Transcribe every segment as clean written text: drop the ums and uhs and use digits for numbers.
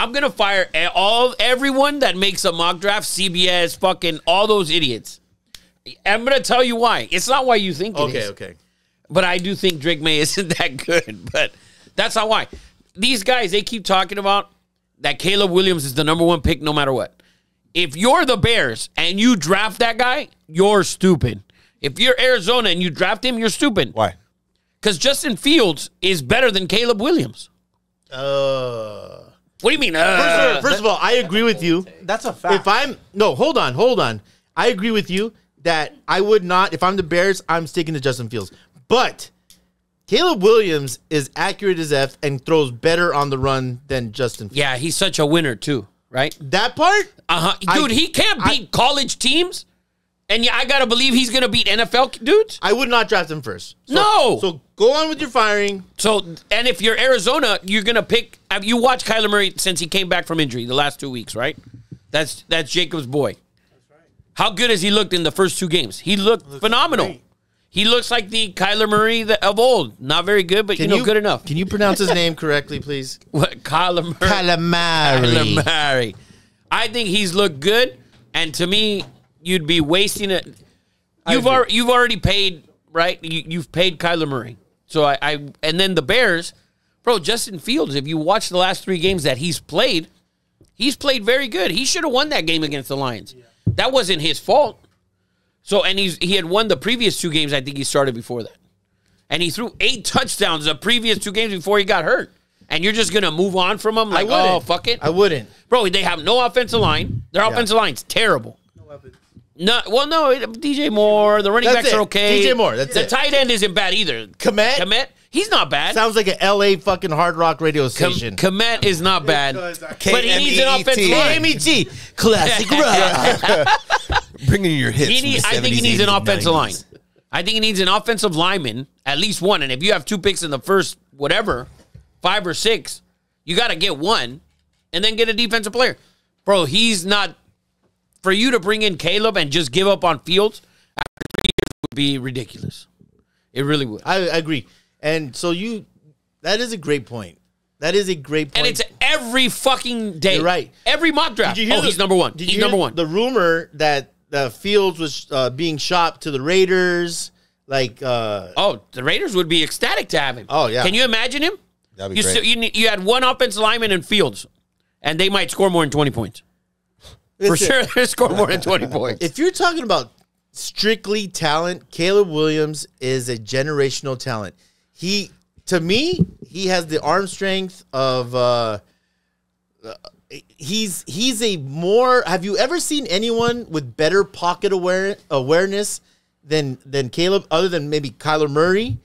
I'm going to fire everyone that makes a mock draft, CBS, fucking all those idiots. I'm going to tell you why. It's not why you think it is. Okay. But I do think Drake May isn't that good. But that's not why. These guys, they keep talking about that Caleb Williams is the #1 pick no matter what. If you're the Bears and you draft that guy, you're stupid. If you're Arizona and you draft him, you're stupid. Why? Because Justin Fields is better than Caleb Williams. What do you mean? First of all, I agree with you. That's a fact. If I'm hold on. I agree with you that I would not. If I'm the Bears, I'm sticking to Justin Fields. But Caleb Williams is accurate as F and throws better on the run than Justin Fields. Yeah, he's such a winner too, right? That part, dude. He can't beat college teams. And yeah, I gotta believe he's gonna beat NFL dudes. I would not draft him first. So, no. So go on with your firing. So, and if you're Arizona, you're gonna pick. You watch Kyler Murray since he came back from injury the last 2 weeks, right? That's Jacob's boy. That's right. How good has he looked in the first 2 games? He looked phenomenal. Great. He looks like the Kyler Murray of old. Not very good, but good enough. Can you pronounce his name correctly, please? What, Kyler Murray? Kyler Murray. I think he's looked good, and to me. You'd be wasting it. You've already paid, right? You've paid Kyler Murray. So and then the Bears, bro, Justin Fields, if you watch the last 3 games that he's played very good. He should have won that game against the Lions. Yeah. That wasn't his fault. So, and he had won the previous 2 games I think he started before that. And he threw 8 touchdowns the previous 2 games before he got hurt. And you're just going to move on from him like, oh, fuck it? I wouldn't. Bro, they have no offensive line. Their offensive line's terrible. No weapons. No, well, no, DJ Moore, the running backs are okay. DJ Moore, that's it. The tight end isn't bad either. Komet? He's not bad. Sounds like an L.A. fucking hard rock radio station. Komet is not bad. But he needs an offensive line. KMET, classic rock. Bringing your hits. I think he needs an offensive line. I think he needs an offensive lineman, at least one. And if you have 2 picks in the first, whatever, 5 or 6, you got to get one and then get a defensive player. Bro, he's not... For you to bring in Caleb and just give up on Fields after 3 years would be ridiculous. It really would. I agree. And so that is a great point. That is a great point. And it's every fucking day. You're right. Every mock draft. He's #1. He's #1. The rumor that Fields was being shopped to the Raiders. Like, the Raiders would be ecstatic to have him. Oh, yeah. Can you imagine him? That'd be great. You had one offensive lineman in Fields, and they might score more than 20 points. For sure, they score more than 20 points. If you're talking about strictly talent, Caleb Williams is a generational talent. To me, he has the arm strength of. He's a more. Have you ever seen anyone with better pocket awareness than Caleb? Other than maybe Kyler Murray,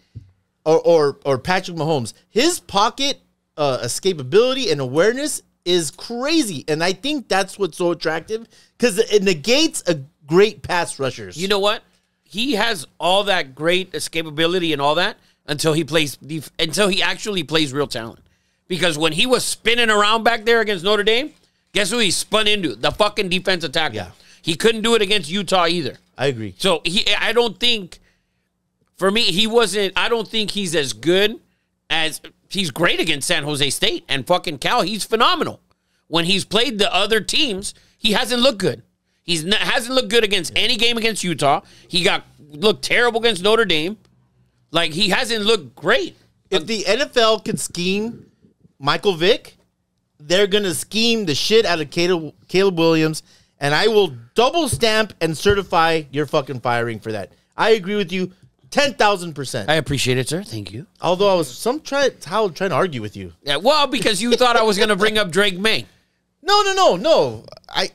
or Patrick Mahomes. His pocket escapability and awareness is crazy, and I think that's what's so attractive because it negates a great pass rushers. You know what? He has all that great escapability and all that until he plays. Until he actually plays real talent, because when he was spinning around back there against Notre Dame, guess who he spun into? The fucking defensive tackle. Yeah. He couldn't do it against Utah either. I agree. So I don't think. For me, he wasn't. I don't think he's as good as. He's great against San Jose State and fucking Cal. He's phenomenal. When he's played the other teams, he hasn't looked good. He hasn't looked good against any game against Utah. He looked terrible against Notre Dame. Like, he hasn't looked great. If the NFL can scheme Michael Vick, they're going to scheme the shit out of Caleb Williams, and I will double stamp and certify your fucking firing for that. I agree with you. 10,000%. I appreciate it, sir. Thank you. Although I was trying to argue with you. Yeah, well, because you thought I was going to bring up Drake May. No. I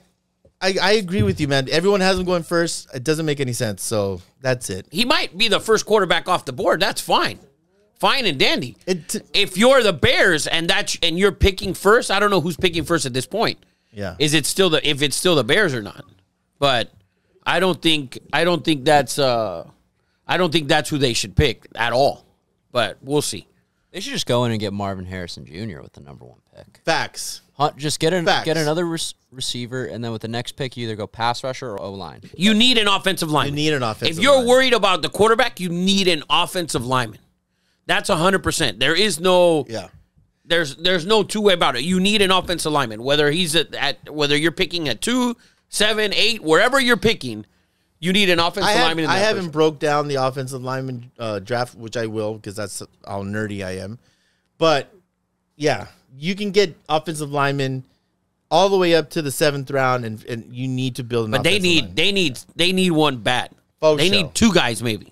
agree with you, man. Everyone has him going first. It doesn't make any sense. So that's it. He might be the first quarterback off the board. That's fine, fine and dandy. If you're the Bears and you're picking first, I don't know who's picking first at this point. Yeah, if it's still the Bears or not? But I don't think that's I don't think that's who they should pick at all, but we'll see. They should just go in and get Marvin Harrison Jr. with the #1 pick. Facts. Just get another receiver, and then with the next pick, you either go pass rusher or O-line. You need an offensive lineman. You need an offensive lineman. If you're worried about the quarterback, you need an offensive lineman. That's 100%. There is no... Yeah. There's no two way about it. You need an offensive lineman, whether he's whether you're picking at 2, 7, 8, wherever you're picking, you need an offensive lineman. I haven't broke down the offensive lineman draft, which I will because that's how nerdy I am. But yeah, you can get offensive linemen all the way up to the 7th round, and you need to build an offensive lineman. But they need one bat. They need two guys maybe.